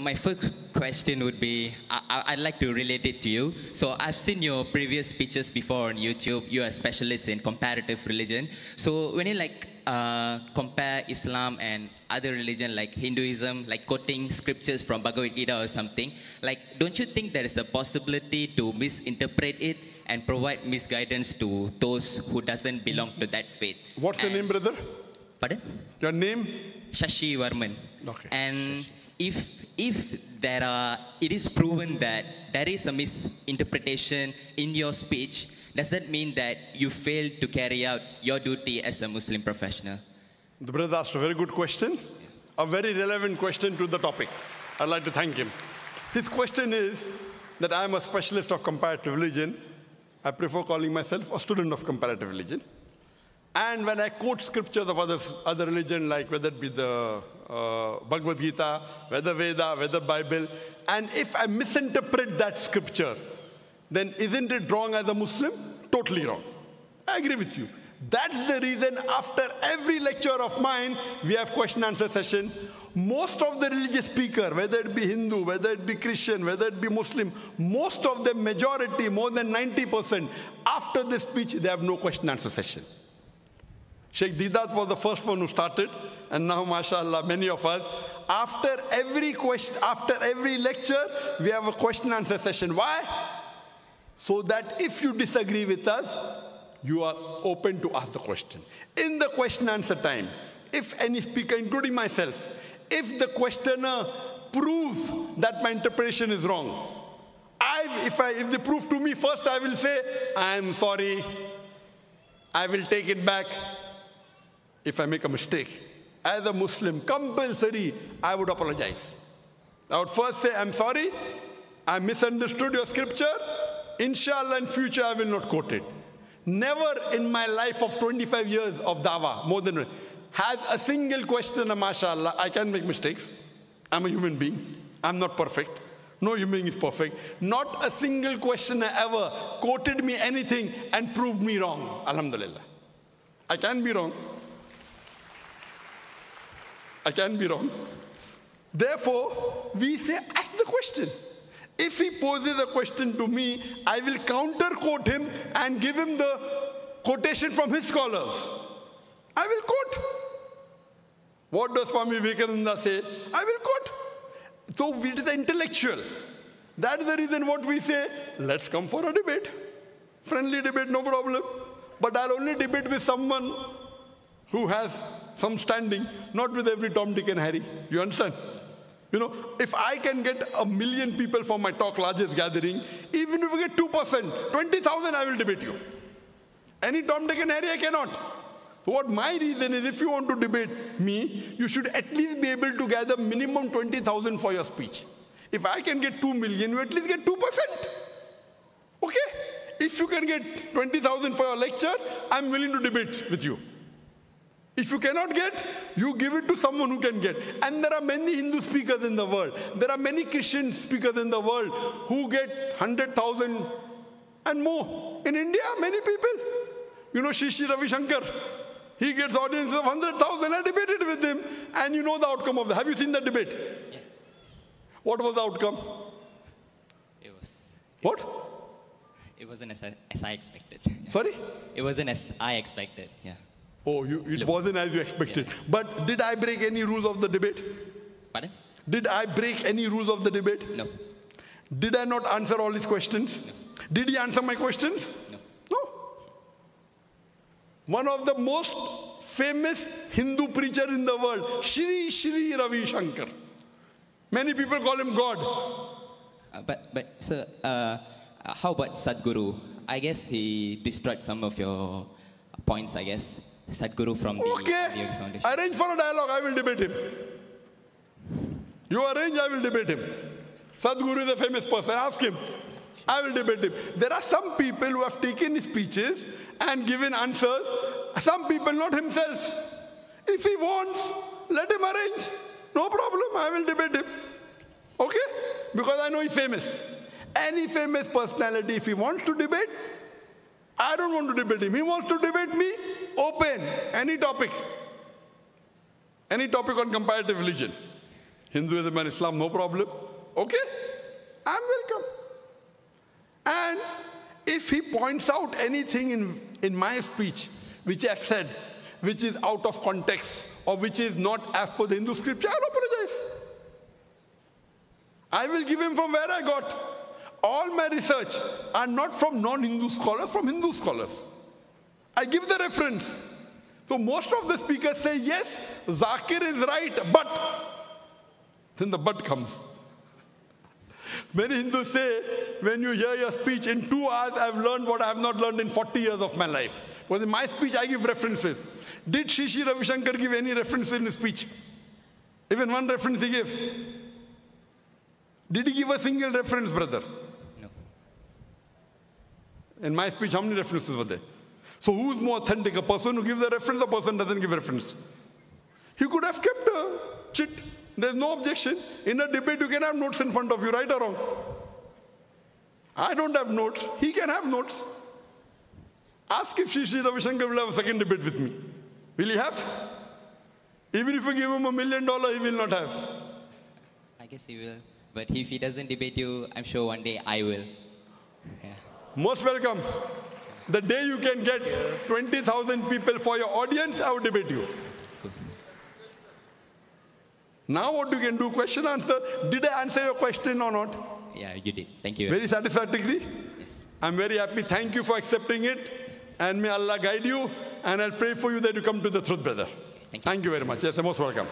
my first question would be, I'd like to relate it to you. So I've seen your previous speeches before on YouTube. You're a specialist in comparative religion. So when you like compare Islam and other religion like Hinduism, like quoting scriptures from Bhagavad Gita or something, like don't you think there is a possibility to misinterpret it and provide misguidance to those who doesn't belong to that faith? What's your name, brother? Pardon? Your name? Shashi Varman. Okay. And Shashi. If there are, it is proven that there is a misinterpretation in your speech, does that mean that you failed to carry out your duty as a Muslim professional? The brother asked a very good question, a very relevant question to the topic. I'd like to thank him. His question is that I'm a specialist of comparative religion. I prefer calling myself a student of comparative religion. And when I quote scriptures of other religion, like whether it be the Bhagavad Gita, whether Veda, whether Bible, and if I misinterpret that scripture, then isn't it wrong as a Muslim? Totally wrong. I agree with you. That's the reason after every lecture of mine, we have question and answer session. Most of the religious speaker, whether it be Hindu, whether it be Christian, whether it be Muslim, most of the majority, more than 90%, after this speech, they have no question and answer session. Sheikh Didat was the first one who started, and now, mashallah, many of us. After every lecture, we have a question and answer session. Why? So that if you disagree with us, you are open to ask the question. In the question and answer time, if any speaker, including myself, if the questioner proves that my interpretation is wrong, if they prove to me first, I will say, I am sorry, I will take it back. If I make a mistake, as a Muslim, compulsory, I would apologize. I would first say, I'm sorry, I misunderstood your scripture. Inshallah, in future, I will not quote it. Never in my life of 25 years of dawah, more than has a single questioner, mashallah, I can make mistakes. I'm a human being. I'm not perfect. No human being is perfect. Not a single questioner ever quoted me anything and proved me wrong. Alhamdulillah. I can be wrong. I can be wrong. Therefore, we say, ask the question. If he poses a question to me, I will counter-quote him and give him the quotation from his scholars. I will quote. What does Swami Vivekananda say? I will quote. So it is intellectual. That is the reason what we say, let's come for a debate. Friendly debate, no problem. But I'll only debate with someone who has some standing, not with every Tom, Dick, and Harry. You understand? You know, if I can get 1 million people for my talk, largest gathering, even if we get 2%, 20,000, I will debate you. Any Tom, Dick, and Harry, I cannot. So what my reason is, if you want to debate me, you should at least be able to gather minimum 20,000 for your speech. If I can get 2 million, you at least get 2%. Okay? If you can get 20,000 for your lecture, I'm willing to debate with you. If you cannot get, you give it to someone who can get. And there are many Hindu speakers in the world. There are many Christian speakers in the world who get 100,000 and more. In India, many people. You know Sri Sri Ravi Shankar. He gets audiences of 100,000. I debated with him. And you know the outcome of that. Have you seen that debate? Yeah. What was the outcome? It was... What? It wasn't as I expected. Yeah. Sorry? It wasn't as I expected, yeah. Oh, it wasn't as you expected. Yeah. But did I break any rules of the debate? Pardon? Did I break any rules of the debate? No. Did I not answer all his questions? No. Did he answer my questions? No. No. One of the most famous Hindu preacher in the world, Sri Sri Ravi Shankar. Many people call him God. But sir, how about Sadhguru? I guess he destroyed some of your points, I guess. Sadhguru from the India Foundation. Okay, arrange for a dialogue, I will debate him. You arrange, I will debate him. Sadhguru is a famous person, ask him. I will debate him. There are some people who have taken his speeches and given answers. Some people, not himself. If he wants, let him arrange. No problem, I will debate him. Okay? Because I know he's famous. Any famous personality, if he wants to debate, I don't want to debate him. He wants to debate me, open, any topic. Any topic on comparative religion. Hinduism and Islam, no problem. Okay, I'm welcome. And if he points out anything in my speech which I've said, which is out of context or which is not as per the Hindu scripture, I'll apologize. I will give him from where I got. All my research are not from non-Hindu scholars, from Hindu scholars. I give the reference. So most of the speakers say, yes, Zakir is right, but. Then the but comes. Many Hindus say, when you hear your speech, in 2 hours, I've learned what I have not learned in 40 years of my life. Because in my speech, I give references. Did Sri Sri Ravi Shankar give any references in his speech? Even one reference he gave. Did he give a single reference, brother? No. In my speech, how many references were there? So who's more authentic, a person who gives a reference or a person doesn't give reference? He could have kept a chit. There's no objection. In a debate, you can have notes in front of you, right or wrong? I don't have notes. He can have notes. Ask if Sri Sri Ravi Shankar will have a second debate with me. Will he have? Even if you give him $1 million, he will not have. I guess he will. But if he doesn't debate you, I'm sure one day I will. Yeah. Most welcome. The day you can get 20,000 people for your audience, I will debate you. Cool. Now what you can do, question, answer. Did I answer your question or not? Yeah, you did. Thank you. Very satisfactorily? Yes. I'm very happy. Thank you for accepting it. And may Allah guide you. And I'll pray for you that you come to the truth, brother. Thank you very much. Yes, you're most welcome.